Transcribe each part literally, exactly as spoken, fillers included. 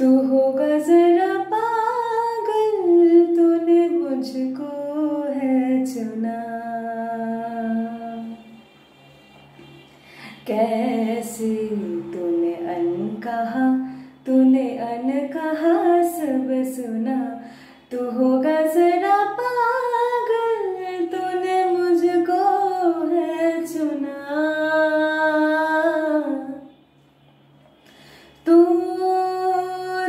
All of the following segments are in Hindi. तू होगा जरा पागल, तूने मुझको है चुना। कैसे तूने अन कहा, तूने अन कहा सब सुना। तू होगा जरा पागल, तूने मुझको है चुना। तू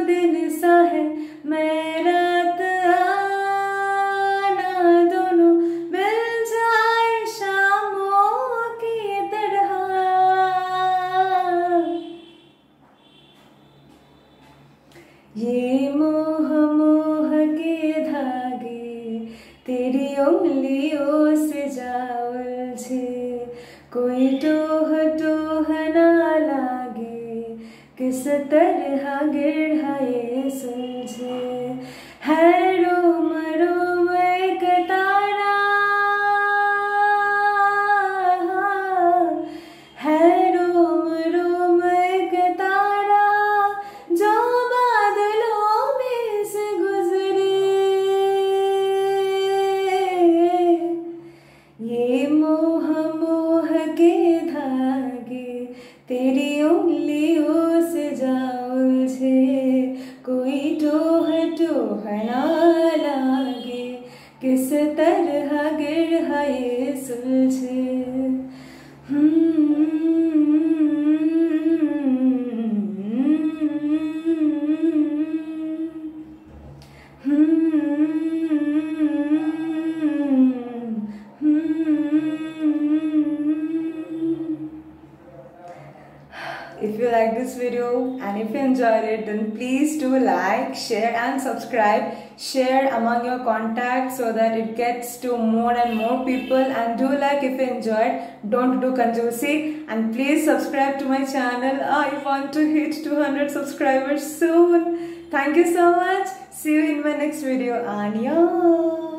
दिन सा है, मैं रात, आना दोनों मिल जाए शामों की तरह। ये मोह मोह के धागे तेरी उंगलियों से जा उलझे, कोई टोह टोह ना लागे, किस तरह गिर ये सुलझे। है रोम रोम एक तारा, है रोम रोम एक तारा, जो बादलों में से गुजरे। ये मोह मोह के धागे तेरी उंगलियों ना लागे, किस तरह गिर ये सुलझे। If you like this video and if you enjoyed it, then please do like, share and subscribe. Share among your contacts so that it gets to more and more people. And do like if you enjoyed. Don't do kanjoosi. And please subscribe to my channel. I want to hit two hundred subscribers soon. Thank you so much. See you in my next video. Annyeong.